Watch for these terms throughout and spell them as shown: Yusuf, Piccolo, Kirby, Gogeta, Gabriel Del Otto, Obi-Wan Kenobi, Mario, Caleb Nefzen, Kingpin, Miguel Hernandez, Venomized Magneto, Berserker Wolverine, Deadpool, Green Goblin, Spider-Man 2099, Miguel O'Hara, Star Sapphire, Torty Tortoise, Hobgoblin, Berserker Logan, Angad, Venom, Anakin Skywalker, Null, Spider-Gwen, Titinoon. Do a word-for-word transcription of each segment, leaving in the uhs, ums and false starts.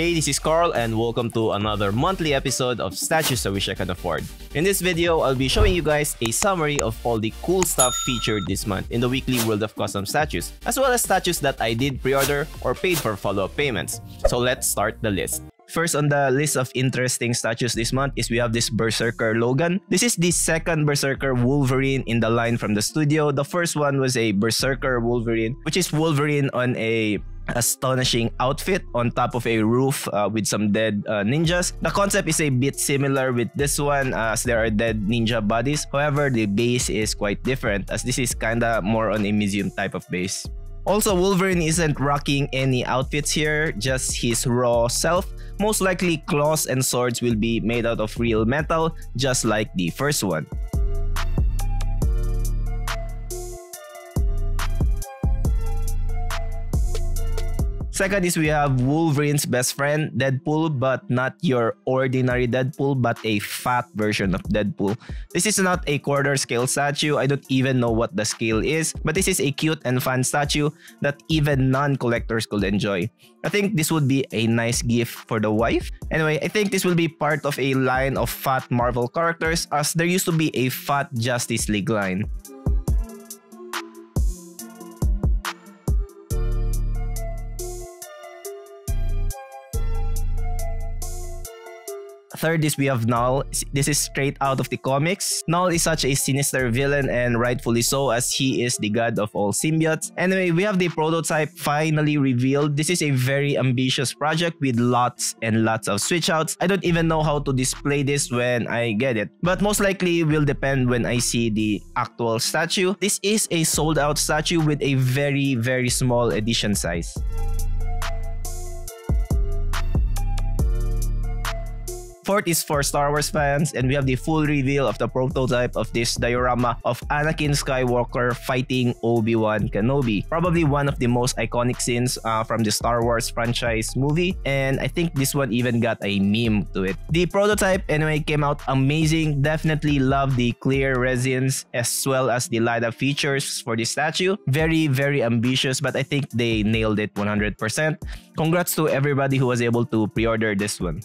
Hey, this is Carl and welcome to another monthly episode of Statues I Wish I Could Afford. In this video, I'll be showing you guys a summary of all the cool stuff featured this month in the weekly World of Custom statues, as well as statues that I did pre-order or paid for follow-up payments. So let's start the list. First on the list of interesting statues this month is we have this Berserker Logan. This is the second Berserker Wolverine in the line from the studio. The first one was a Berserker Wolverine, which is Wolverine on a astonishing outfit on top of a roof uh, with some dead uh, ninjas. The concept is a bit similar with this one uh, as there are dead ninja bodies. However, the base is quite different as this is kinda more on a museum type of base. Also, Wolverine isn't rocking any outfits here, just his raw self. Most likely, claws and swords will be made out of real metal, just like the first one. Second is we have Wolverine's best friend, Deadpool, but not your ordinary Deadpool, but a fat version of Deadpool. This is not a quarter scale statue. I don't even know what the scale is, but this is a cute and fun statue that even non-collectors could enjoy. I think this would be a nice gift for the wife. Anyway, I think this will be part of a line of fat Marvel characters as there used to be a fat Justice League line. Third is we have Null. This is straight out of the comics. Null is such a sinister villain and rightfully so as he is the god of all symbiotes. Anyway, we have the prototype finally revealed. This is a very ambitious project with lots and lots of switch outs. I don't even know how to display this when I get it, but most likely will depend when I see the actual statue. This is a sold out statue with a very very small edition size. Fourth is for Star Wars fans, and we have the full reveal of the prototype of this diorama of Anakin Skywalker fighting Obi-Wan Kenobi. Probably one of the most iconic scenes uh, from the Star Wars franchise movie, and I think this one even got a meme to it. The prototype anyway came out amazing. Definitely love the clear resins as well as the LiDAR features for the statue. Very, very ambitious, but I think they nailed it one hundred percent. Congrats to everybody who was able to pre-order this one.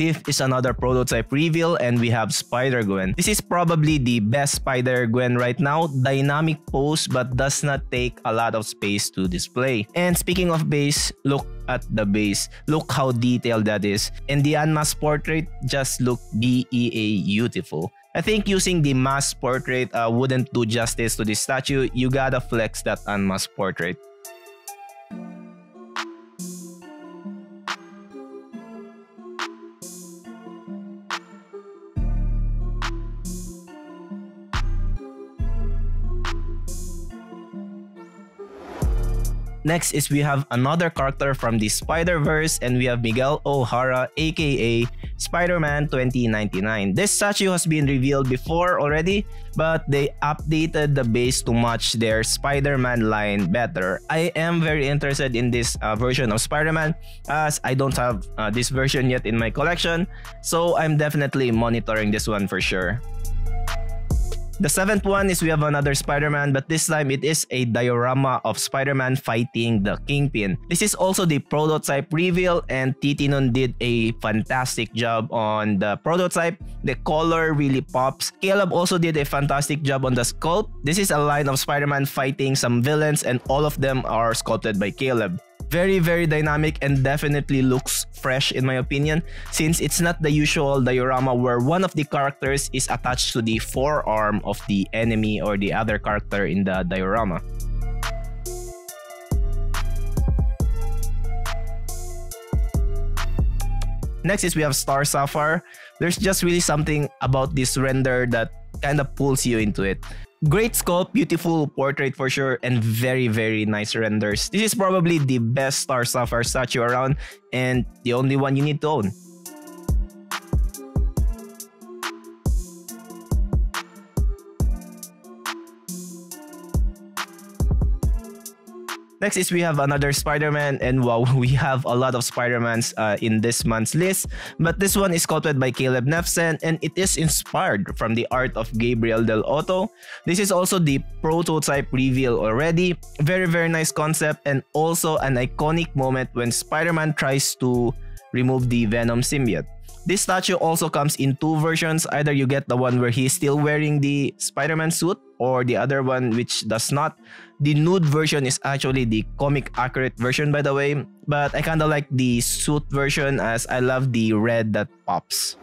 Fifth is another prototype reveal, and we have Spider-Gwen. This is probably the best Spider-Gwen right now. Dynamic pose but does not take a lot of space to display. And speaking of base, look at the base. Look how detailed that is. And the unmasked portrait just looked D E A beautiful. I think using the masked portrait uh, wouldn't do justice to this statue. You gotta flex that unmasked portrait. Next is we have another character from the Spider-Verse, and we have Miguel O'Hara, aka Spider-Man twenty ninety-nine. This statue has been revealed before already, but they updated the base to match their Spider-Man line better. I am very interested in this uh, version of Spider-Man as I don't have uh, this version yet in my collection, so I'm definitely monitoring this one for sure. The seventh one is we have another Spider-Man, but this time it is a diorama of Spider-Man fighting the Kingpin. This is also the prototype reveal, and Titinoon did a fantastic job on the prototype. The color really pops. Caleb also did a fantastic job on the sculpt. This is a line of Spider-Man fighting some villains, and all of them are sculpted by Caleb. Very, very dynamic and definitely looks fresh in my opinion, since it's not the usual diorama where one of the characters is attached to the forearm of the enemy or the other character in the diorama. Next is we have Star Sapphire. There's just really something about this render that kind of pulls you into it. Great sculpt, beautiful portrait for sure, and very, very nice renders. This is probably the best Star Sapphire statue around and the only one you need to own. Next is we have another Spider-Man, and wow, we have a lot of Spider-Mans uh, in this month's list. But this one is sculpted by Caleb Nefzen, and it is inspired from the art of Gabriel Del Otto. This is also the prototype reveal already. Very, very nice concept, and also an iconic moment when Spider-Man tries to remove the Venom symbiote. This statue also comes in two versions. Either you get the one where he's still wearing the Spider-Man suit, or the other one which does not. The nude version is actually the comic accurate version, by the way, but I kinda like the suit version as I love the red that pops.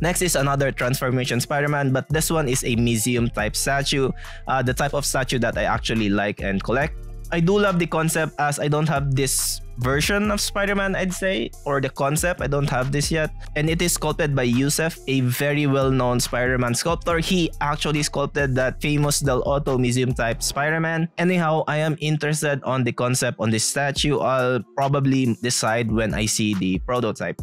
Next is another Transformation Spider-Man, but this one is a museum type statue, uh, the type of statue that I actually like and collect. I do love the concept, as I don't have this version of Spider-Man, I'd say, or the concept, I don't have this yet. And it is sculpted by Yusuf, a very well-known Spider-Man sculptor. He actually sculpted that famous Del Otto museum-type Spider-Man. Anyhow, I am interested on the concept on this statue. I'll probably decide when I see the prototype.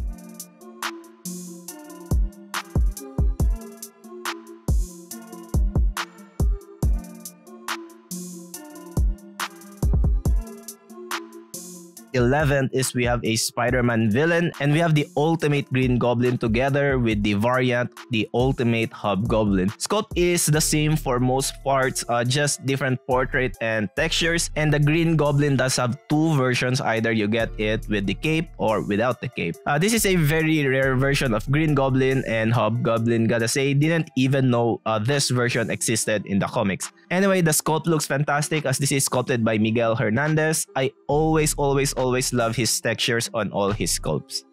eleventh is we have a Spider-Man villain, and we have the Ultimate Green Goblin together with the variant, the Ultimate Hobgoblin. Sculpt is the same for most parts, uh, just different portrait and textures, and the Green Goblin does have two versions. Either you get it with the cape or without the cape. Uh, this is a very rare version of Green Goblin, and Hobgoblin, gotta say, didn't even know uh, this version existed in the comics. Anyway, the sculpt looks fantastic as this is sculpted by Miguel Hernandez. I always, always, always always love his textures on all his sculpts.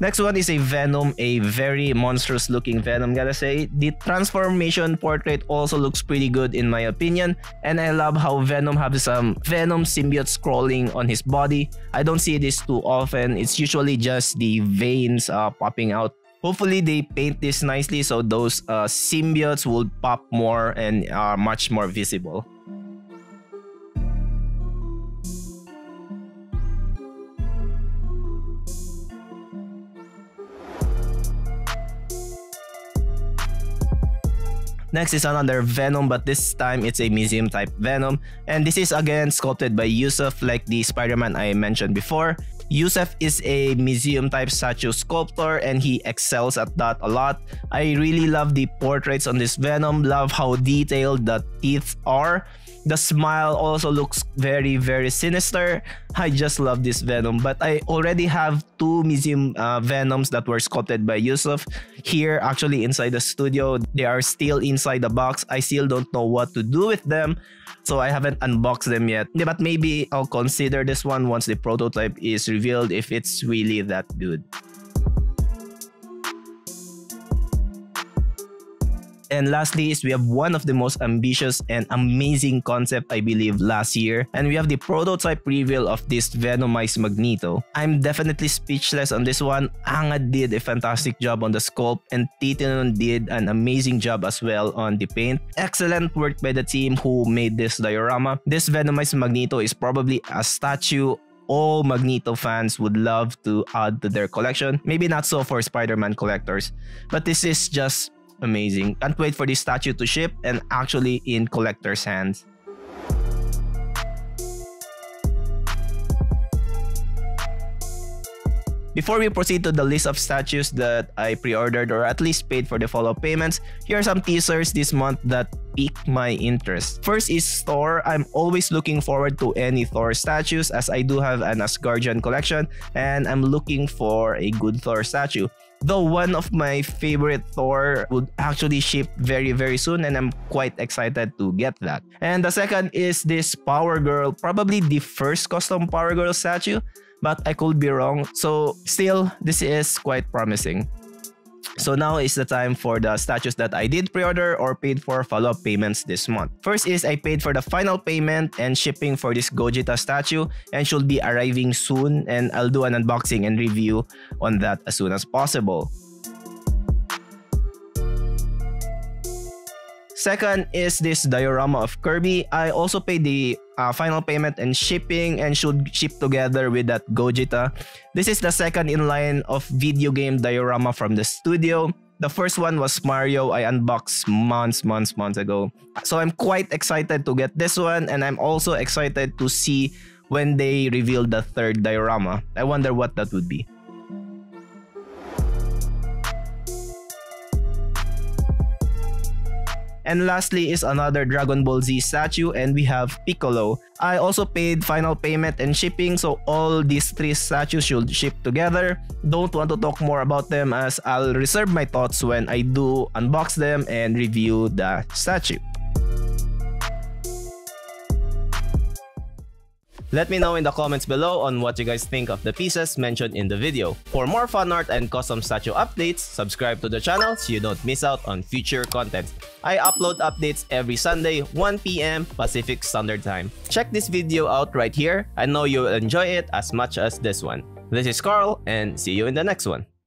Next one is a Venom, a very monstrous looking Venom, gotta say. The transformation portrait also looks pretty good in my opinion, and I love how Venom has some Venom symbiote scrawling on his body. I don't see this too often, it's usually just the veins uh, popping out. Hopefully they paint this nicely so those uh, symbiotes will pop more and are much more visible. Next is another Venom, but this time it's a museum type Venom, and this is again sculpted by Yusuf like the Spider-Man I mentioned before. Yusuf is a museum type statue sculptor and he excels at that a lot. I really love the portraits on this Venom, love how detailed the teeth are. The smile also looks very, very sinister. I just love this Venom, but I already have two museum uh, Venoms that were sculpted by Yusuf here actually inside the studio. They are still inside the box. I still don't know what to do with them, so I haven't unboxed them yet, but maybe I'll consider this one once the prototype is revealed if it's really that good. And lastly is we have one of the most ambitious and amazing concept I believe last year, and we have the prototype reveal of this Venomized Magneto. I'm definitely speechless on this one. Angad did a fantastic job on the sculpt, and Titinoon did an amazing job as well on the paint. Excellent work by the team who made this diorama. This Venomized Magneto is probably a statue all Magneto fans would love to add to their collection. Maybe not so for Spider-Man collectors, but this is just amazing. Can't wait for this statue to ship and actually in collectors' hands. Before we proceed to the list of statues that I pre-ordered or at least paid for the follow-up payments, here are some teasers this month that piqued my interest. First is Thor. I'm always looking forward to any Thor statues as I do have an Asgardian collection and I'm looking for a good Thor statue. Though one of my favorite Thor would actually ship very, very soon, and I'm quite excited to get that. And the second is this Power Girl, probably the first custom Power Girl statue, but I could be wrong. So still, this is quite promising. So now is the time for the statues that I did pre-order or paid for follow-up payments this month. First is I paid for the final payment and shipping for this Gogeta statue and should be arriving soon, and I'll do an unboxing and review on that as soon as possible. Second is this diorama of Kirby. I also paid the uh, final payment and shipping and should ship together with that Gogeta. This is the second in line of video game diorama from the studio. The first one was Mario. I unboxed months, months, months ago. So I'm quite excited to get this one, and I'm also excited to see when they reveal the third diorama. I wonder what that would be. And lastly is another Dragon Ball Z statue, and we have Piccolo. I also paid final payment and shipping, so all these three statues should ship together. Don't want to talk more about them as I'll reserve my thoughts when I do unbox them and review the statue. Let me know in the comments below on what you guys think of the pieces mentioned in the video. For more fan art and custom statue updates, subscribe to the channel so you don't miss out on future content. I upload updates every Sunday, one p m Pacific Standard Time. Check this video out right here. I know you'll enjoy it as much as this one. This is Carl, and see you in the next one.